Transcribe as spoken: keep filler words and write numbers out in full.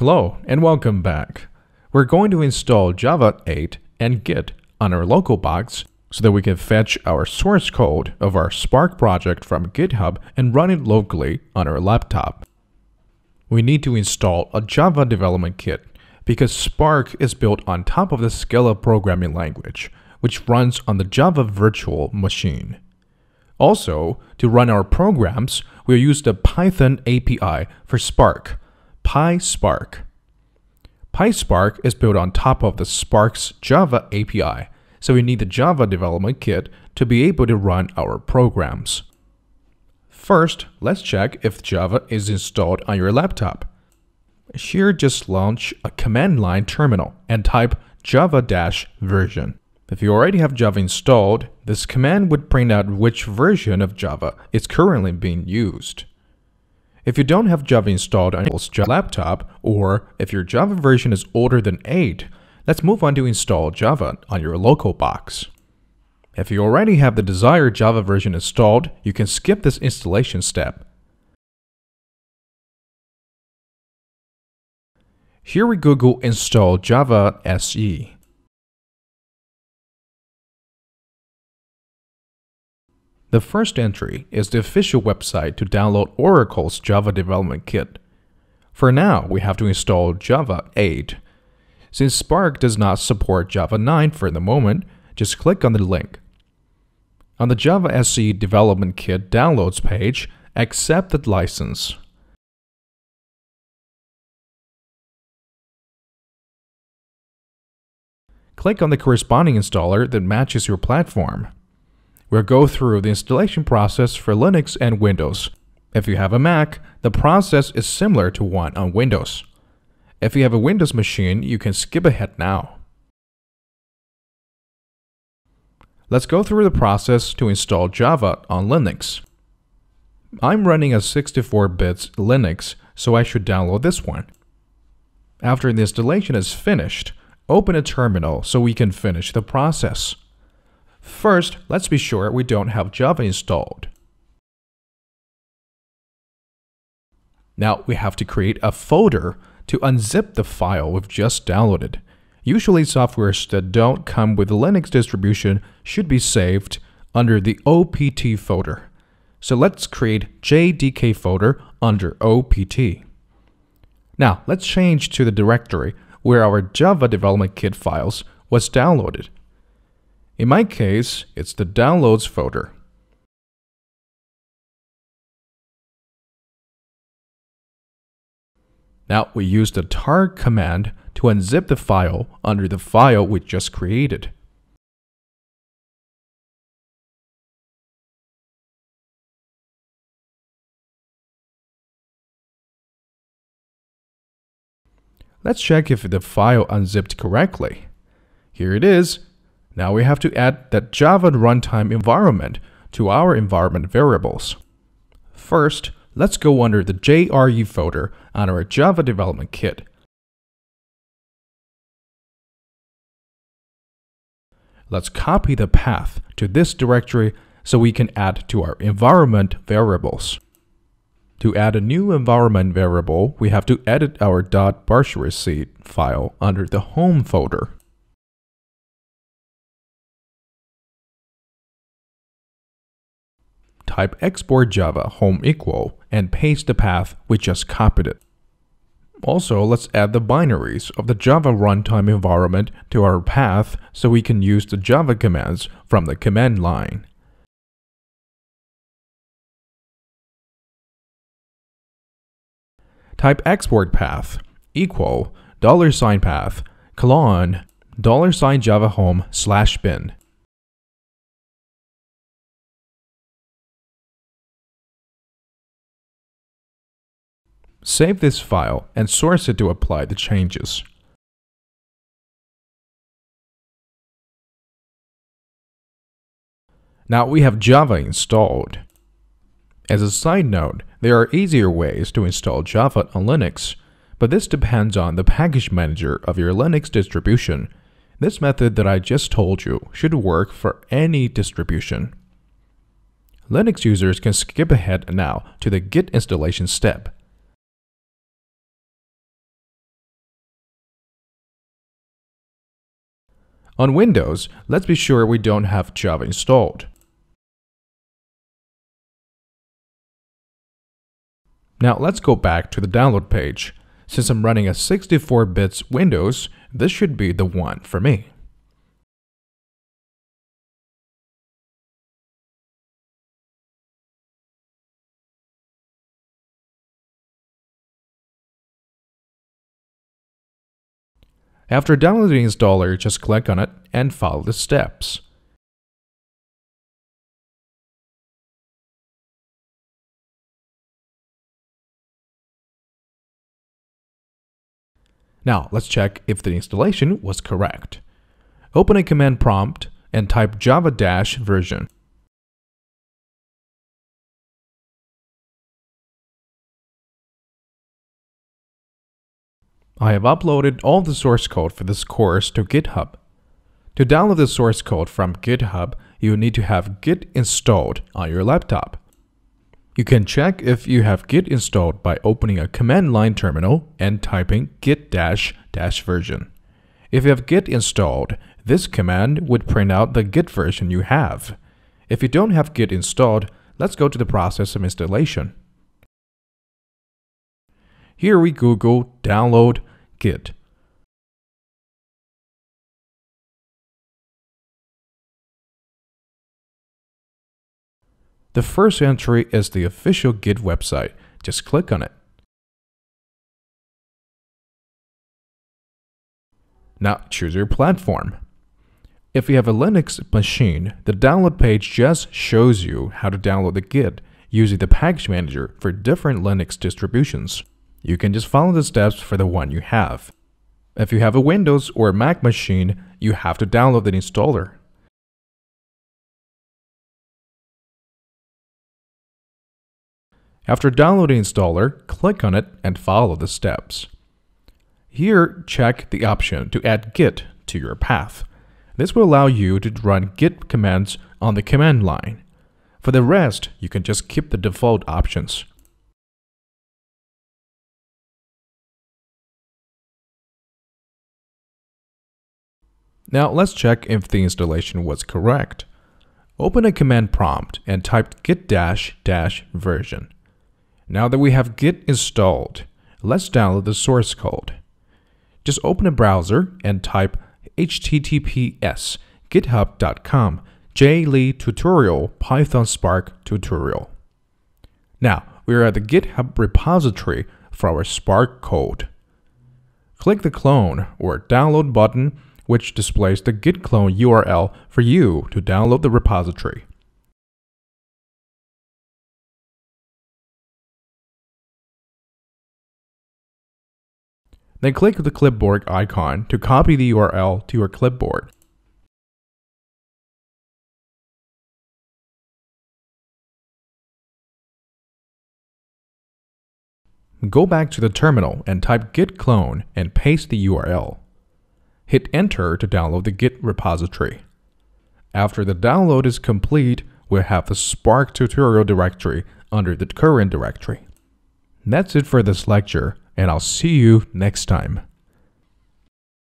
Hello and welcome back. We're going to install Java eight and Git on our local box so that we can fetch our source code of our Spark project from GitHub and run it locally on our laptop. We need to install a Java development kit because Spark is built on top of the Scala programming language, which runs on the Java virtual machine. Also, to run our programs, we'll use the Python A P I for Spark, PySpark. PySpark is built on top of the Spark's Java A P I, so we need the Java development kit to be able to run our programs. First, let's check if Java is installed on your laptop. Here, just launch a command line terminal and type java dash version. If you already have Java installed, this command would print out which version of Java is currently being used. If you don't have Java installed on your laptop, or if your Java version is older than eight, let's move on to install Java on your local box. If you already have the desired Java version installed, you can skip this installation step. Here we Google install Java S E. The first entry is the official website to download Oracle's Java Development Kit. For now, we have to install Java eight. Since Spark does not support Java nine for the moment, just click on the link. On the Java S E Development Kit Downloads page, accept the license. Click on the corresponding installer that matches your platform. We'll go through the installation process for Linux and Windows. If you have a Mac, the process is similar to one on Windows. If you have a Windows machine, you can skip ahead now. Let's go through the process to install Java on Linux. I'm running a sixty-four bit Linux, so I should download this one. After the installation is finished, open a terminal so we can finish the process. First, let's be sure we don't have Java installed. Now we have to create a folder to unzip the file we've just downloaded. Usually, softwares that don't come with the Linux distribution should be saved under the O P T folder. So let's create J D K folder under O P T. Now let's change to the directory where our Java development kit files was downloaded. In my case, it's the Downloads folder. Now we use the tar command to unzip the file under the file we just created. Let's check if the file unzipped correctly. Here it is. Now we have to add that Java runtime environment to our environment variables. First, let's go under the J R E folder on our Java development kit. Let's copy the path to this directory so we can add to our environment variables. To add a new environment variable, we have to edit our .bashrc file under the home folder. Type export Java home equal and paste the path we just copied it. Also, let's add the binaries of the Java runtime environment to our path so we can use the Java commands from the command line. Type export path equal dollar sign path colon dollar sign Java home slash bin. Save this file and source it to apply the changes. Now we have Java installed. As a side note, there are easier ways to install Java on Linux, but this depends on the package manager of your Linux distribution. This method that I just told you should work for any distribution. Linux users can skip ahead now to the Git installation step. On Windows, let's be sure we don't have Java installed. Now let's go back to the download page. Since I'm running a sixty-four bit Windows, this should be the one for me. After downloading the installer, just click on it and follow the steps. Now let's check if the installation was correct. Open a command prompt and type java dash version. I have uploaded all the source code for this course to GitHub. To download the source code from GitHub, you need to have Git installed on your laptop. You can check if you have Git installed by opening a command line terminal and typing git dash dash version. If you have Git installed, this command would print out the Git version you have. If you don't have Git installed, let's go to the process of installation. Here we Google download Git. The first entry is the official Git website. Just click on it. Now choose your platform. If you have a Linux machine, the download page just shows you how to download the Git using the package manager for different Linux distributions. You can just follow the steps for the one you have. If you have a Windows or a Mac machine, you have to download the installer. After downloading installer, click on it and follow the steps. Here, check the option to add Git to your path. This will allow you to run Git commands on the command line. For the rest, you can just keep the default options. Now let's check if the installation was correct. Open a command prompt and type git dash dash version. Now that we have Git installed, let's download the source code. Just open a browser and type H T T P S colon slash slash github dot com jlee tutorial Python Spark tutorial. Now we are at the GitHub repository for our Spark code. Click the clone or download button, which displays the Git clone U R L for you to download the repository. Then click the clipboard icon to copy the U R L to your clipboard. Go back to the terminal and type git clone and paste the U R L. Hit enter to download the Git repository. After the download is complete, we'll have the Spark tutorial directory under the current directory. That's it for this lecture, and I'll see you next time.